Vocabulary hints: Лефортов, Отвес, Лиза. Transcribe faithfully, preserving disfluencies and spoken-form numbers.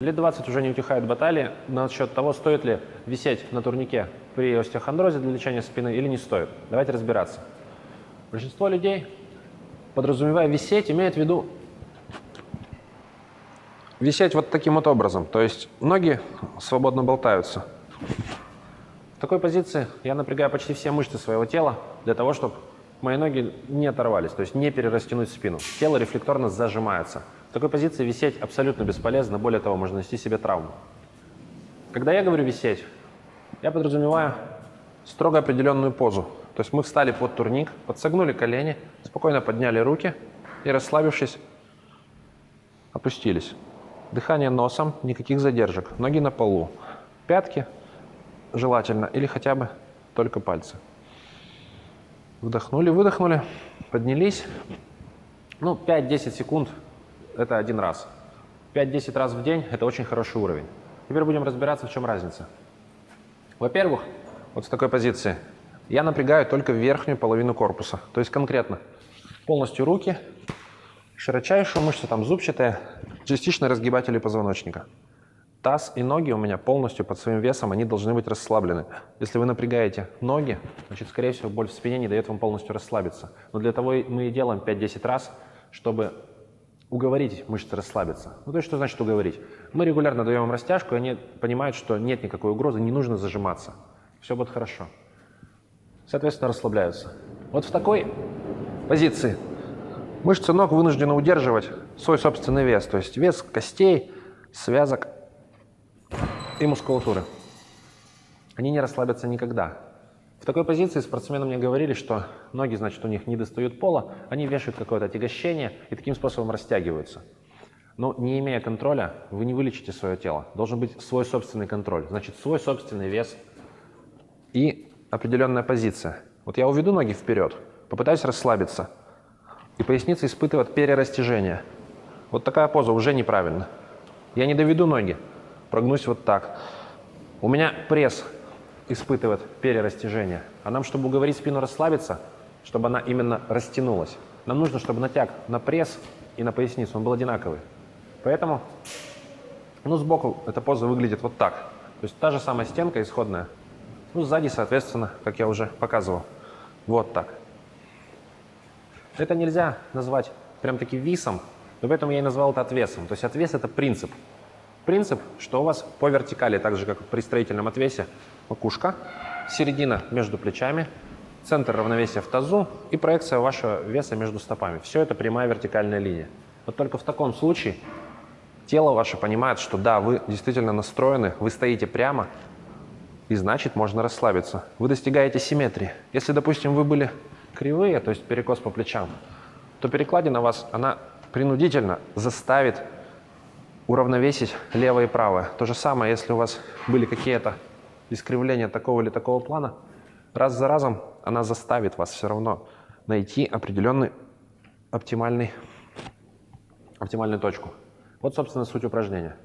Лет двадцать уже не утихают баталии насчет того, стоит ли висеть на турнике при остеохондрозе для лечения спины или не стоит. Давайте разбираться. Большинство людей, подразумевая висеть, имеет в виду висеть вот таким вот образом. То есть ноги свободно болтаются. В такой позиции я напрягаю почти все мышцы своего тела для того, чтобы мои ноги не оторвались, то есть не перерастянуть спину. Тело рефлекторно зажимается. В такой позиции висеть абсолютно бесполезно, более того, можно нанести себе травму. Когда я говорю висеть, я подразумеваю строго определенную позу. То есть мы встали под турник, подсогнули колени, спокойно подняли руки и, расслабившись, опустились. Дыхание носом, никаких задержек, ноги на полу, пятки желательно или хотя бы только пальцы. Вдохнули, выдохнули, поднялись. Ну, пять-десять секунд – это один раз. пять-десять раз в день – это очень хороший уровень. Теперь будем разбираться, в чем разница. Во-первых, вот с такой позиции я напрягаю только верхнюю половину корпуса. То есть конкретно полностью руки, широчайшую мышцу, там зубчатые, частично разгибатели позвоночника. Таз и ноги у меня полностью под своим весом, они должны быть расслаблены. Если вы напрягаете ноги, значит, скорее всего, боль в спине не дает вам полностью расслабиться. Но для того мы и делаем пять-десять раз, чтобы уговорить мышцы расслабиться. Ну, то есть, что значит уговорить? Мы регулярно даем им растяжку, и они понимают, что нет никакой угрозы, не нужно зажиматься. Все будет хорошо. Соответственно, расслабляются. Вот в такой позиции мышцы ног вынуждены удерживать свой собственный вес, то есть вес костей, связок и мускулатуры. Они не расслабятся никогда. В такой позиции спортсмены мне говорили, что ноги, значит, у них не достают пола, они вешают какое-то отягощение и таким способом растягиваются. Но не имея контроля, вы не вылечите свое тело. Должен быть свой собственный контроль, значит, свой собственный вес и определенная позиция. Вот я уведу ноги вперед, попытаюсь расслабиться, и поясница испытывает перерастяжение. Вот такая поза уже неправильно. Я не доведу ноги. Прогнусь вот так. У меня пресс испытывает перерастяжение. А нам, чтобы уговорить спину расслабиться, чтобы она именно растянулась, нам нужно, чтобы натяг на пресс и на поясницу он был одинаковый. Поэтому, ну, сбоку эта поза выглядит вот так. То есть та же самая стенка исходная. Ну, сзади, соответственно, как я уже показывал, вот так. Это нельзя назвать прям-таки висом, но поэтому я и назвал это отвесом. То есть отвес – это принцип. Принцип, что у вас по вертикали, так же как при строительном отвесе, макушка, середина между плечами, центр равновесия в тазу и проекция вашего веса между стопами. Все это прямая вертикальная линия. Вот только в таком случае тело ваше понимает, что да, вы действительно настроены, вы стоите прямо, и значит, можно расслабиться. Вы достигаете симметрии. Если, допустим, вы были кривые, то есть перекос по плечам, то перекладина вас, она принудительно заставит уравновесить левое и правое. То же самое, если у вас были какие-то искривления такого или такого плана, раз за разом она заставит вас все равно найти определенную оптимальную точку. Вот, собственно, суть упражнения.